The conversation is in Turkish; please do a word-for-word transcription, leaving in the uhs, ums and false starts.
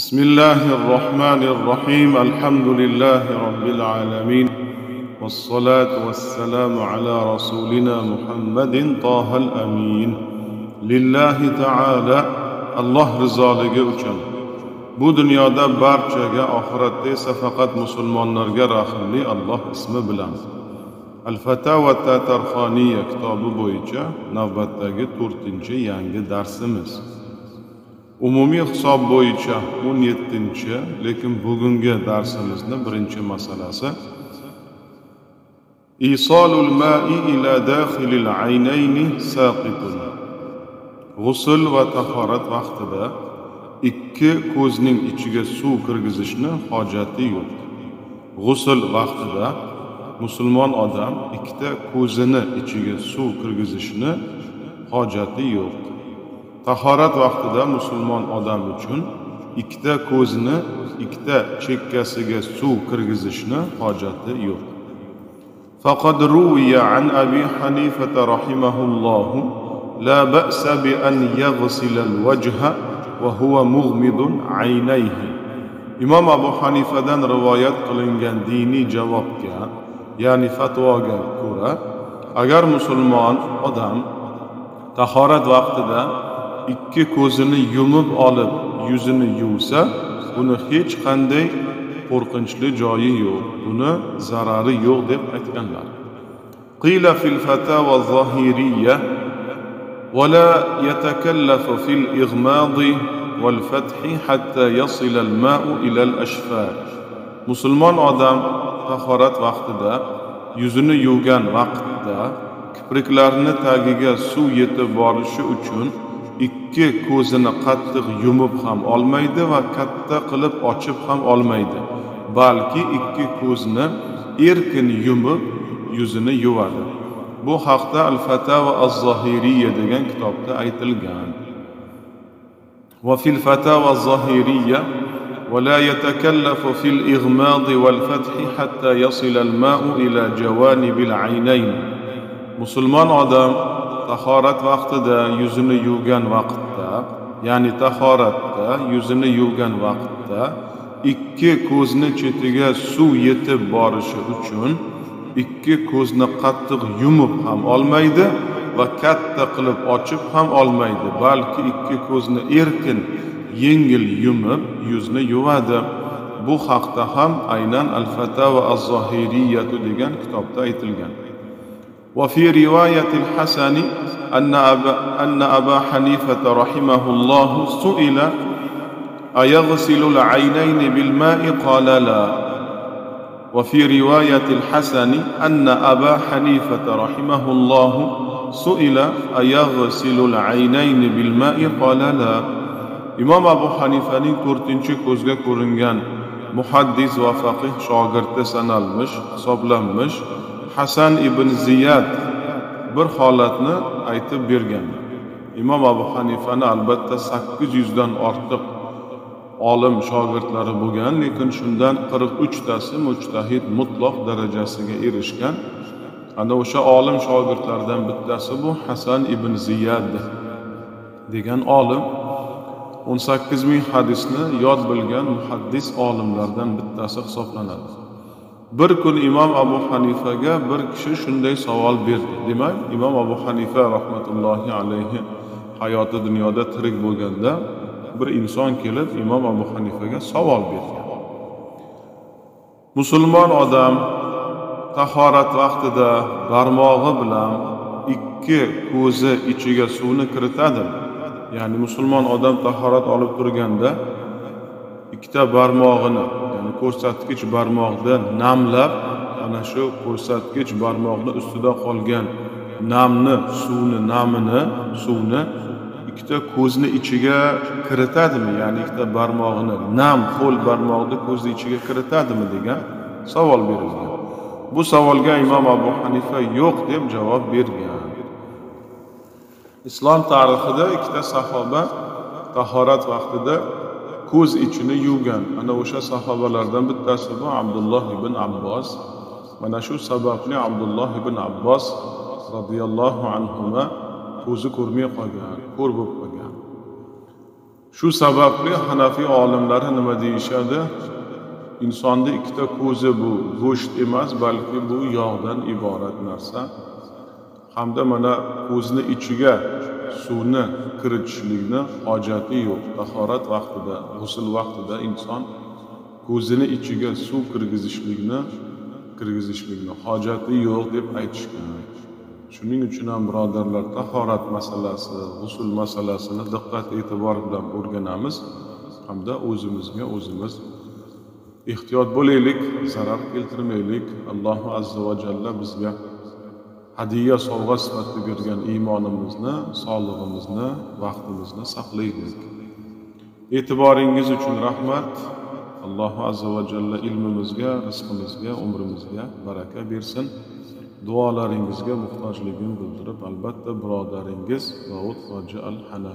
بسم الله الرحمن الرحيم الحمد لله رب العالمين والصلاة والسلام على رسولنا محمد طه الأمين لله تعالى Allah rızaligi uchun bu dünyada barchaga, oxiratda esa faqat musulmonlarga rahimli Allah ismi bilan Al-Fatawa at-Tatarkhaniyya kitobi bo'yicha navbatdagi to'rtinchi yangi darsimiz. Umumiy hisob bo'yicha o'n yettinchi, lekin bugungi darsimizning birinchi masalasi Isolul ma'i ila daxilil aynayni saqitun. G'usl va tahorat vaqtida ikki ko'zning ichiga suv kirgizishni hojati yo'q. G'usl vaqtida musulmon odam ikkita ko'zini ichiga suv kirgizishni hojati yo'q. Tahorat vaqtida musulmon odam uchun ikkita ko'zni ikkita chekkasiga suv kirgizishni hojati yo'q. Faqad ruwiya an Abi Hanifa rahimahullohu la ba'sa bi an yaghsila al-wajha wa huwa mughmidun 'aynayhi. Imom Abu Hanifadan rivoyat qilingan diniy javobga, ya'ni fatvoga ko'ra, agar musulmon odam tahorat vaqtida ikki ko'zini yumib olib yuzini yuvsa, buni hech qanday qo'rqinchli joyi yo'q, buni zarari yo'q deb aytganlar. Qila fil fatawa az-Zahiriyya wa la yatakallafu fil ighmad wal fath hatta yasila al-ma'u ila al-ashfar. Musulmon odam tahorat vaqtida yuzini yuvgan vaqtda kipriklarni tagiga suv yetib borishi uchun ikki ko'zini qattiq yumib ham olmaydi va katta qilib ochib ham olmaydi, balki ikki ko'zni erkin yumib yuzini yuvadi. Bu haqda Al-Fatawa az-Zahiriyya degan kitobda aytilgan. Va fil fatawa az-Zahiriyya ولا يتكلف في الإغماض والفتح حتى يصل الماء إلى جوانب العينين. Musulmon odam tahorat vaqtida yuzini yuvgan vaqtda, ya'ni tahoratda yuzini yuvgan vaqtda ikki ko'zni chetiga suv yetib borishi uchun ikki ko'zni qattiq yumib ham olmaydi va katta qilib ochib ham olmaydi, balki ikki ko'zni erkin yengil yumib yuzni yuvadi. Bu haqda ham aynan Al-Fatawa az-Zahiriyya degan kitobda aytilgan. Va fi rivoyati al-Hasani anna Aba Hanifa rahimahulloh su'ila ayaghsilu al-'aynayn bil-ma'i qala la. Va fi rivoyati al-Hasani anna Aba Hanifa rahimahulloh su'ila ayaghsilu al-'aynayn bil-ma'i qala la. İmom Abu Hanifaning to'rtinchi ko'zga ko'ringan muhaddis va faqih shogirdi sanalmish, hisoblanmish Hasan ibn Ziyad bir holatni aytib bergan. İmom Abu Hanifani albatta sakkiz yuz dan ortiq olim shogirdlari bo'lgan, lekin shundan qirq uch tasi mujtahid mutloq darajasiga erishgan. Ana o'sha olim shogirdlardan bittasi bu Hasan ibn Ziyad degan olim. o'n sakkiz ming hadisni yod bilgan muhaddis olimlardan bittasi hisoblanadi. Bir kun imom Abu Hanifaga bir kishi shunday savol berdi. Demak, imom Abu Hanifa rahmatullohi alayhi hayoti dunyoda tirik bo'lganda bir inson kelib imom Abu Hanifaga savol berdi. Musulmon odam tahorat vaqtida barmog'i bilan ikki ko'zi ichiga suvni kiritadi. Ya'ni musulmon odam tahorat olib turganda ikkita barmog'ini, ya'ni ko'rsatkich barmoqdan namlab, ana shu ko'rsatkich barmoqni ustida qolgan namni, suvni, namini, suvni ikkita ko'zni ichiga kiritadimi? Ya'ni ikkita barmog'ini, nam qo'l barmoqni ko'zni ichiga kiritadimi degan savol berilgan. Bu savolga imom Abu Hanifa yo'q deb javob bergan. Islom tarixida ikkita sahoba tahorat vaqtida ko'z ichini yuvgan. Ana o'sha sahobalardan bittasi bu Abdullah ibn Abbas. Mana shu sababli Abdullah ibn Abbas radhiyallohu anhu ko'zi ko'rmay qolgan, ko'r bo'lib qolgan. Shu sababli Hanafiy olimlari nima deyishadi? İnsonda ikkita ko'zi bu go'sht emas, balki bu yog'dan iborat narsa. Hamda mana ko'zni ichiga suvni kiritishlikni hojati yo'q. Tahorat vaqtida, g'usl vaqtida inson ko'zini ichiga suv kirgizishlikni kirgizishlikni hojati yo'q deb aytishgan. Shuning uchun ham birodarlar, tahorat masalasi, g'usl masalasini diqqat e'tibor bilan o'rganamiz hamda o'zimizga o'zimiz ehtiyot bo'laylik, zarar keltirmaylik. Alloh azza va jalla bizga hadiya sovg'a sifatida bergan iymonimizni, sog'lig'imizni, vaqtimizni saqlaylik. E'tiboringiz uchun rahmat. Alloh azza va jalla ilmimizga, rizqimizga, umrimizga baraka bersin. Duolaringizga muhtojligini bildirib, albatta birodaringiz Davud hoji al-Hanafiy